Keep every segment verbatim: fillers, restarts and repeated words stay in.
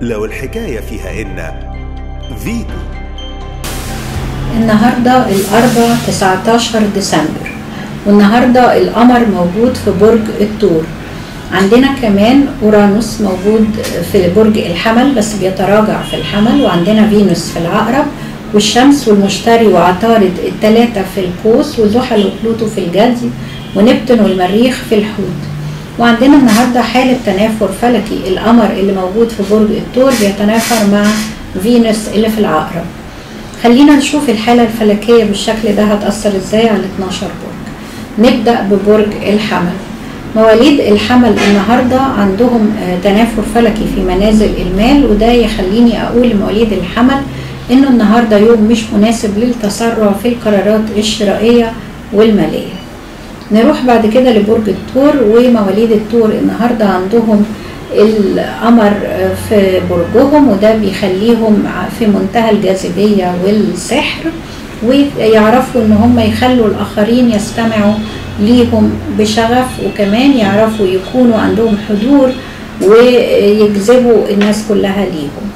لو الحكاية فيها إن فيتو. النهاردة الأربعاء تسعتاشر ديسمبر، والنهاردة القمر موجود في برج الثور. عندنا كمان أورانوس موجود في برج الحمل بس بيتراجع في الحمل، وعندنا فينوس في العقرب، والشمس والمشتري وعطارد الثلاثة في القوس، وزحل وبلوتو في الجدي، ونبتون والمريخ في الحوت. وعندنا النهارده حالة تنافر فلكي، القمر اللي موجود في برج الثور بيتنافر مع فينوس اللي في العقرب. خلينا نشوف الحالة الفلكية بالشكل ده هتأثر ازاي على اتناشر برج. نبدأ ببرج الحمل. مواليد الحمل النهارده عندهم تنافر فلكي في منازل المال، وده يخليني اقول لمواليد الحمل انه النهارده يوم مش مناسب للتسرع في القرارات الشرائية والمالية. نروح بعد كده لبرج الثور، ومواليد الثور النهارده عندهم القمر في برجهم، وده بيخليهم في منتهى الجاذبية والسحر، ويعرفوا ان هم يخلوا الاخرين يستمعوا ليهم بشغف، وكمان يعرفوا يكونوا عندهم حضور ويجذبوا الناس كلها ليهم.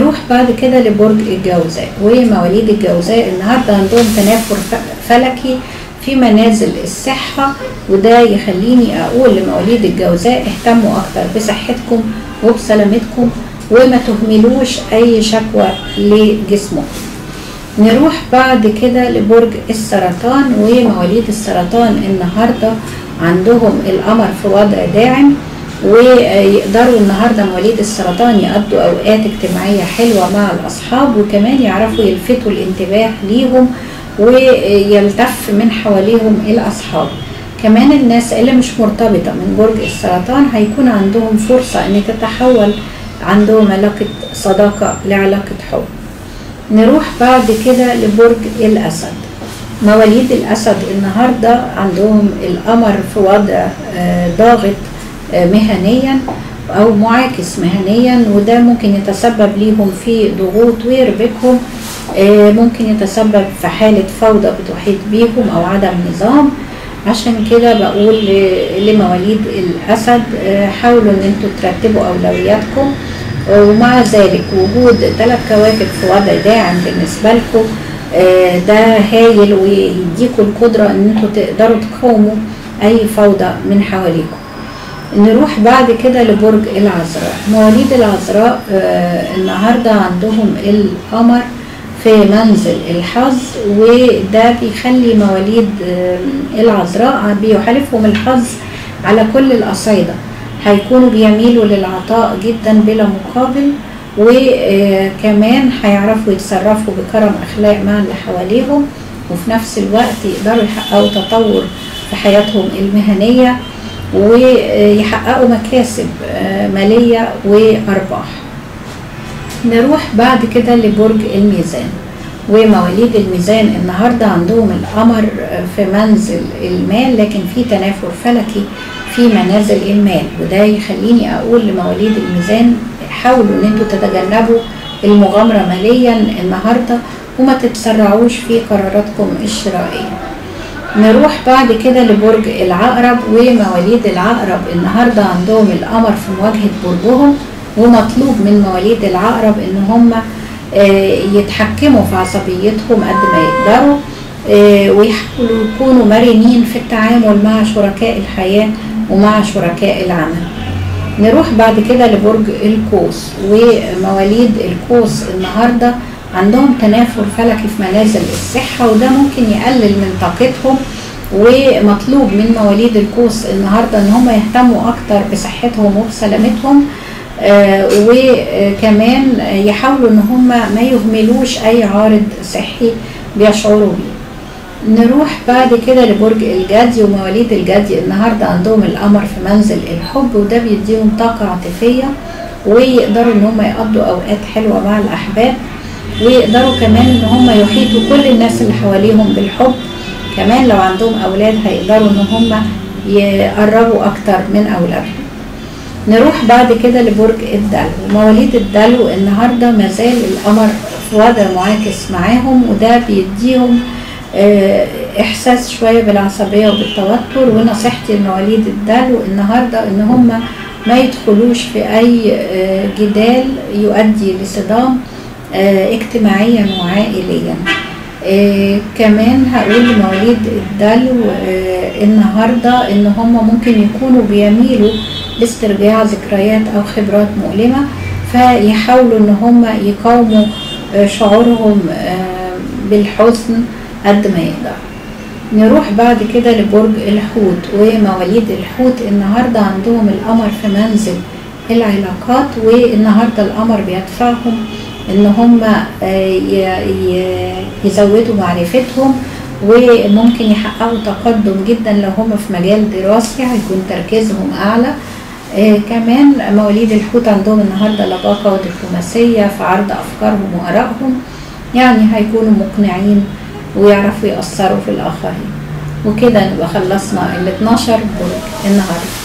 نروح بعد كده لبرج الجوزاء، ومواليد الجوزاء النهارده عندهم تنافر فلكي في منازل الصحة، وده يخليني اقول لمواليد الجوزاء اهتموا اكتر بصحتكم وبسلامتكم، وما تهملوش اي شكوى لجسمكم. نروح بعد كده لبرج السرطان، ومواليد السرطان النهارده عندهم القمر في وضع داعم، ويقدروا النهارده مواليد السرطان يقضوا اوقات اجتماعيه حلوه مع الاصحاب، وكمان يعرفوا يلفتوا الانتباه ليهم ويلتف من حواليهم الاصحاب. كمان الناس اللي مش مرتبطه من برج السرطان هيكون عندهم فرصه ان تتحول عندهم علاقه صداقه لعلاقه حب. نروح بعد كده لبرج الاسد. مواليد الاسد النهارده عندهم القمر في وضع ضاغط مهنيا او معاكس مهنيا، وده ممكن يتسبب ليهم في ضغوط ويربكهم، ممكن يتسبب في حالة فوضى بتحيط بيهم او عدم نظام. عشان كده بقول لمواليد الاسد حاولوا ان انتوا ترتبوا اولوياتكم، ومع ذلك وجود ثلاث كواكب في وضع داعم بالنسبة لكم ده هايل، ويديكوا القدرة ان انتوا تقدروا تقاوموا اي فوضى من حواليكم. نروح بعد كده لبرج العذراء. مواليد العذراء النهارده عندهم القمر في منزل الحظ، وده بيخلي مواليد العذراء بيحالفهم الحظ على كل الأصعدة، هيكونوا بيميلوا للعطاء جدا بلا مقابل، وكمان هيعرفوا يتصرفوا بكرم أخلاق مع اللي حواليهم، وفي نفس الوقت يقدروا يحققوا تطور في حياتهم المهنية، ويحققوا مكاسب مالية وأرباح. نروح بعد كده لبرج الميزان، ومواليد الميزان النهاردة عندهم القمر في منزل المال، لكن في تنافر فلكي في منازل المال، وده يخليني اقول لمواليد الميزان حاولوا ان انتوا تتجنبوا المغامرة ماليا النهاردة، وما تتسرعوش في قراراتكم الشرائية. نروح بعد كده لبرج العقرب، ومواليد العقرب النهارده عندهم القمر في مواجهه برجهم، ومطلوب من مواليد العقرب ان هم يتحكموا في عصبيتهم قد ما يقدروا، ويحاولوا يكونوا مرنين في التعامل مع شركاء الحياه ومع شركاء العمل. نروح بعد كده لبرج القوس، ومواليد القوس النهارده عندهم تنافر فلكي في منازل الصحة، وده ممكن يقلل من طاقتهم، ومطلوب من مواليد القوس النهاردة ان هم يهتموا اكتر بصحتهم وبسلامتهم، آه وكمان يحاولوا ان هم ما يهملوش اي عارض صحي بيشعروا بيه. نروح بعد كده لبرج الجدي، ومواليد الجدي النهاردة عندهم القمر في منزل الحب، وده بيديهم طاقة عاطفية، ويقدروا ان هم يقضوا اوقات حلوة مع الاحباب، ويقدروا كمان ان هم يحيطوا كل الناس اللي حواليهم بالحب. كمان لو عندهم اولاد هيقدروا ان هم يقربوا اكتر من اولادهم. نروح بعد كده لبرج الدلو، مواليد الدلو النهارده مازال القمر في وضع معاكس معاهم، وده بيديهم احساس شويه بالعصبيه وبالتوتر. ونصيحتي لمواليد الدلو النهارده ان هم ما يدخلوش في أي جدال يؤدي لصدام اجتماعيا وعائليا. كمان هقول لمواليد الدلو النهارده ان هم ممكن يكونوا بيميلوا لاسترجاع ذكريات او خبرات مؤلمه، فيحاولوا ان هم يقاوموا شعورهم بالحزن قد ما يقدر. نروح بعد كده لبرج الحوت، ومواليد الحوت النهارده عندهم القمر في منزل العلاقات، والنهارده القمر بيدفعهم ان هم يزودوا معرفتهم وممكن يحققوا تقدم جدا لو هم في مجال دراسي، هيكون تركيزهم اعلى. كمان مواليد الحوت عندهم النهارده لباقه ودبلوماسيه في عرض افكارهم وارائهم، يعني هيكونوا مقنعين ويعرفوا يأثروا في الاخرين. وكده نبقى خلصنا ال اتناشر برج النهارده.